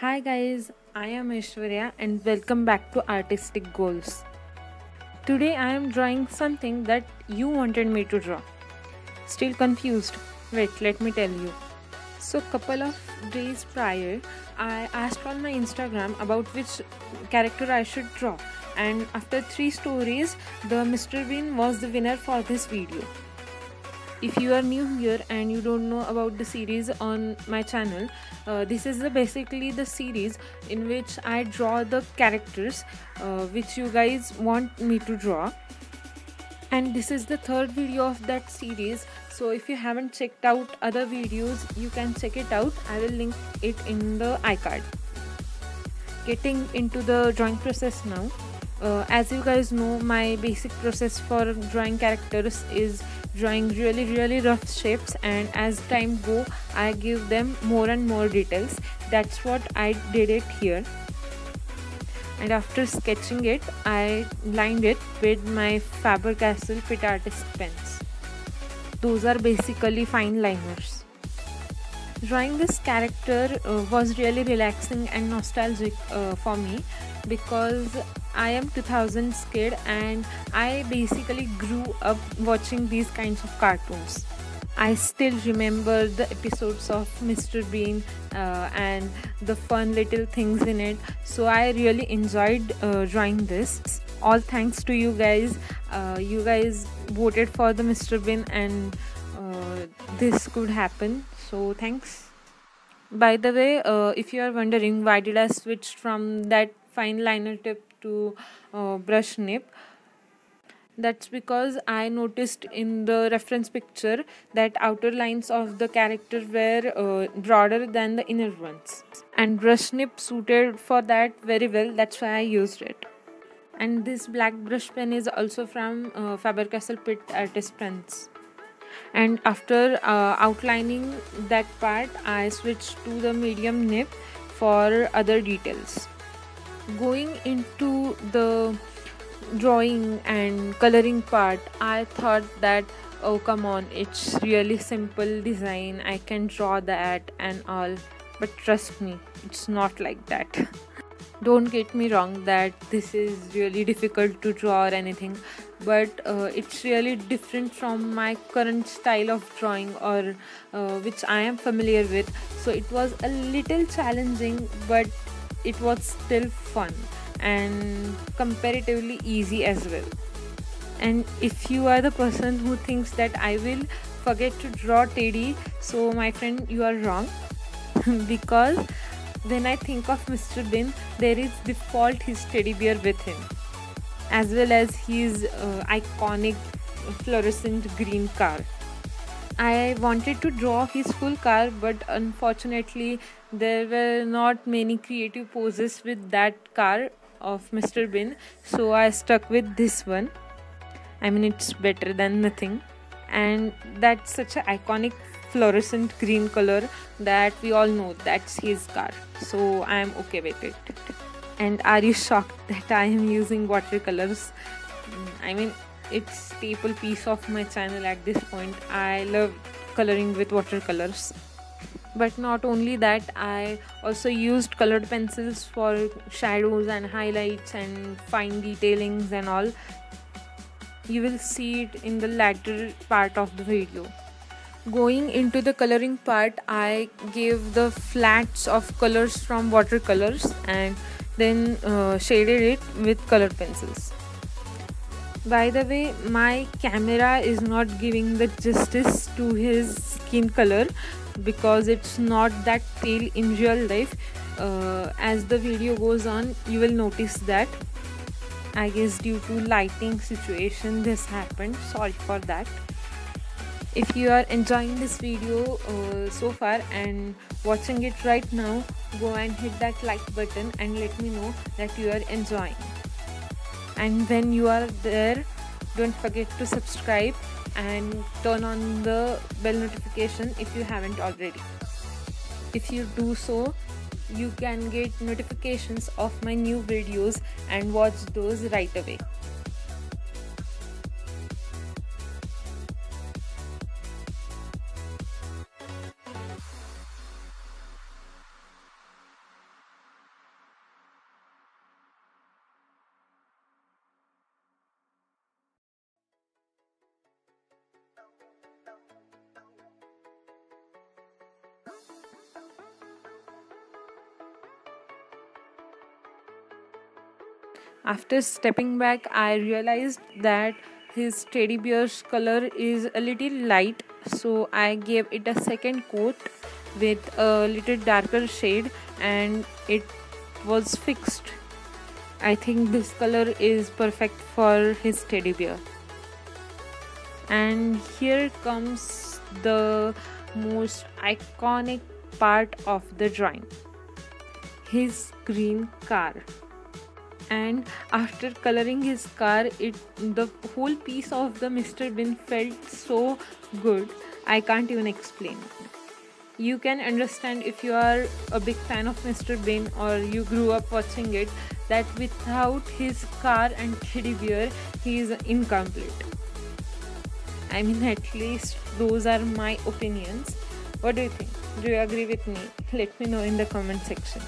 Hi guys, I am Aishwarya and welcome back to Artistic Goals. Today I am drawing something that you wanted me to draw. Still confused? Wait, let me tell you. So couple of days prior, I asked on my Instagram about which character I should draw, and after 3 stories, the Mr. Bean was the winner for this video. If you are new here and you don't know about the series on my channel, this is basically the series in which I draw the characters which you guys want me to draw, and this is the 3rd video of that series. So if you haven't checked out other videos, you can check it out. I will link it in the iCard. Getting into the drawing process now. As you guys know, my basic process for drawing characters is drawing really rough shapes, and as time goes I give them more and more details. That's what I did it here, and after sketching it I lined it with my Faber-Castell Pit Artist pens. Those are basically fine liners. Drawing this character was really relaxing and nostalgic for me, because I am 2000s kid and I basically grew up watching these kinds of cartoons. I still remember the episodes of Mr. Bean and the fun little things in it, so I really enjoyed drawing this. All thanks to you guys. You guys voted for the Mr. Bean and this could happen, so thanks. By the way, if you are wondering why did I switch from that fine liner tip to brush nib, that's because I noticed in the reference picture that outer lines of the character were broader than the inner ones, and brush nib suited for that very well. That's why I used it. And this black brush pen is also from Faber-Castell Pit Artist pens. And after outlining that part, I switched to the medium nib for other details. Going into the drawing and coloring part, I thought that, oh come on, it's really simple design, I can draw that and all, but trust me, it's not like that. Don't get me wrong that this is really difficult to draw or anything, but it's really different from my current style of drawing, or which I am familiar with, so it was a little challenging, but it was still fun and comparatively easy as well. And if you are the person who thinks that I will forget to draw Teddy, so my friend, you are wrong. Because when I think of Mr. Bean, there is default his teddy bear with him, as well as his iconic fluorescent green car. I wanted to draw his full car, but unfortunately there were not many creative poses with that car of Mr. Bean, so I stuck with this one. I mean, it's better than nothing, and that's such an iconic fluorescent green color that we all know that's his car, so I am okay with it. And are you shocked that I am using watercolors? I mean, it's staple piece of my channel at this point. I love coloring with watercolors, but not only that, I also used colored pencils for shadows and highlights and fine detailings and all. You will see it in the latter part of the video. Going into the coloring part, I gave the flats of colors from watercolors and then shaded it with colored pencils. By the way, my camera is not giving the justice to his skin color, because it's not that pale in real life. As the video goes on, you will notice that. I guess due to lighting situation this happened, sorry for that. If you are enjoying this video so far and watching it right now, go and hit that like button and let me know that you are enjoying. And when you are there, don't forget to subscribe and turn on the bell notification if you haven't already. If you do so, you can get notifications of my new videos and watch those right away. After stepping back, I realized that his teddy bear's color is a little light, so I gave it a second coat with a little darker shade and it was fixed. I think this color is perfect for his teddy bear. And here comes the most iconic part of the drawing, his green car. And after coloring his car, the whole piece of the Mr. Bean felt so good, I can't even explain. You can understand if you are a big fan of Mr. Bean or you grew up watching it, that without his car and teddy bear, he is incomplete. I mean, at least those are my opinions. What do you think? Do you agree with me? Let me know in the comment section.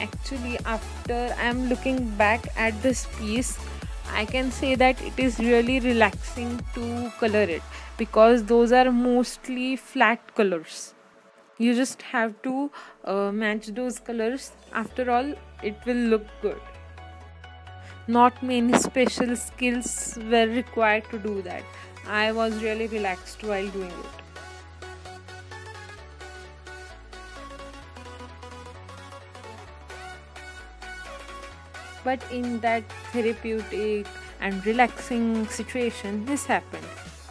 Actually, after I'm looking back at this piece, I can say that it is really relaxing to color it, because those are mostly flat colors. You just have to match those colors. After all, it will look good. Not many special skills were required to do that. I was really relaxed while doing it. But in that therapeutic and relaxing situation, this happened.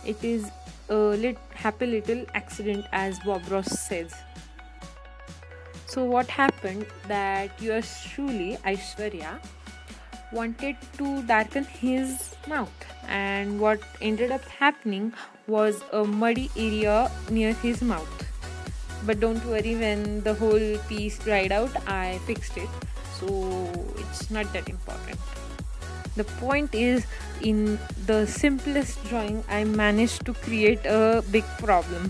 It is a happy little accident, as Bob Ross says. So what happened that yours truly, Aishwarya, wanted to darken his mouth, and what ended up happening was a muddy area near his mouth. But don't worry, when the whole piece dried out, I fixed it. So it's not that important. The point is, in the simplest drawing, I managed to create a big problem.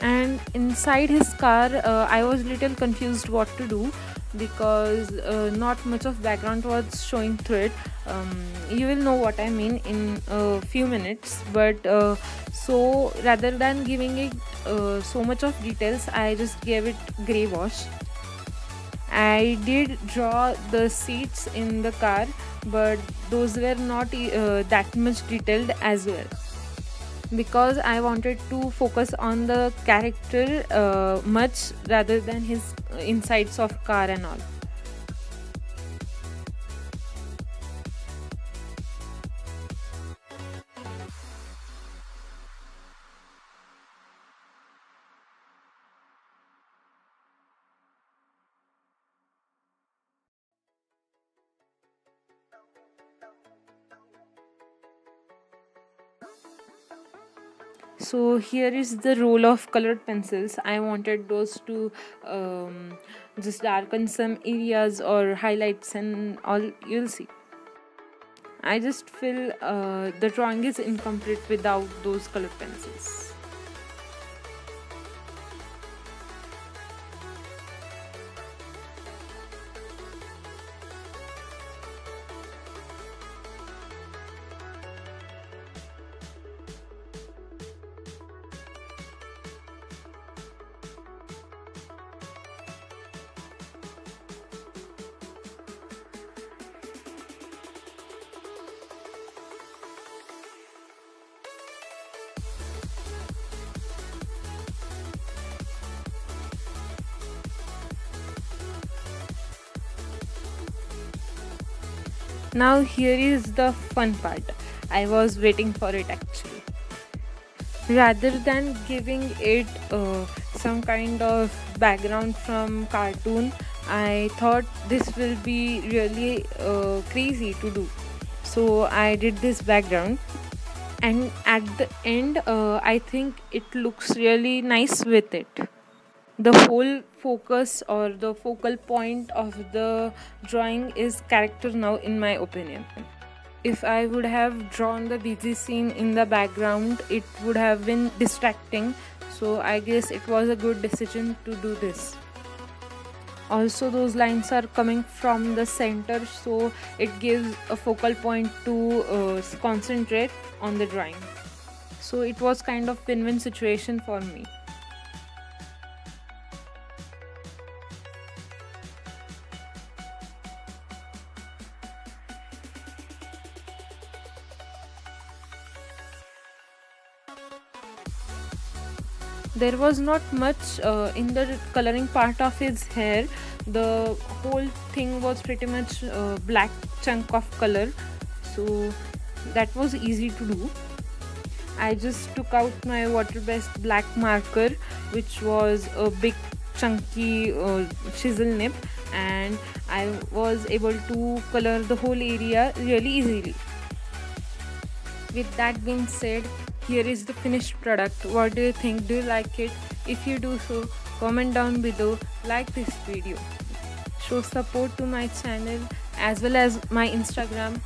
And inside his car, I was little confused what to do, because not much of background was showing through it. You will know what I mean in a few minutes, but so rather than giving it so much of details, I just gave it grey wash. I did draw the seats in the car, but those were not that much detailed as well, because I wanted to focus on the character much rather than his insides of car and all. So here is the roll of colored pencils. I wanted those to just darken some areas or highlights and all. You'll see. I just feel the drawing is incomplete without those colored pencils. Now here is the fun part. I was waiting for it actually. Rather than giving it some kind of background from cartoon, I thought this will be really crazy to do. So I did this background, and at the end I think it looks really nice with it. The whole focus or the focal point of the drawing is character now, in my opinion. If I would have drawn the busy scene in the background, it would have been distracting, so I guess it was a good decision to do this. Also, those lines are coming from the center, so it gives a focal point to concentrate on the drawing. So it was kind of win-win situation for me. There was not much in the coloring part of his hair. The whole thing was pretty much a black chunk of color, so that was easy to do. I just took out my water-based black marker, which was a big chunky chisel nib, and I was able to color the whole area really easily. With that being said, here is the finished product. What do you think? Do you like it? If you do so, comment down below, like this video, show support to my channel as well as my Instagram.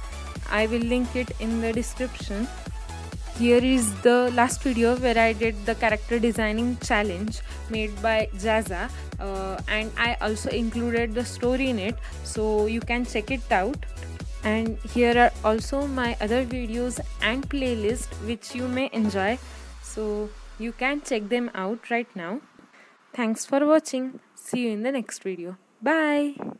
I will link it in the description. Here is the last video where I did the character designing challenge made by Jazza, and I also included the story in it, so you can check it out. And here are also my other videos and playlist which you may enjoy, so you can check them out right now. Thanks for watching. See you in the next video. Bye.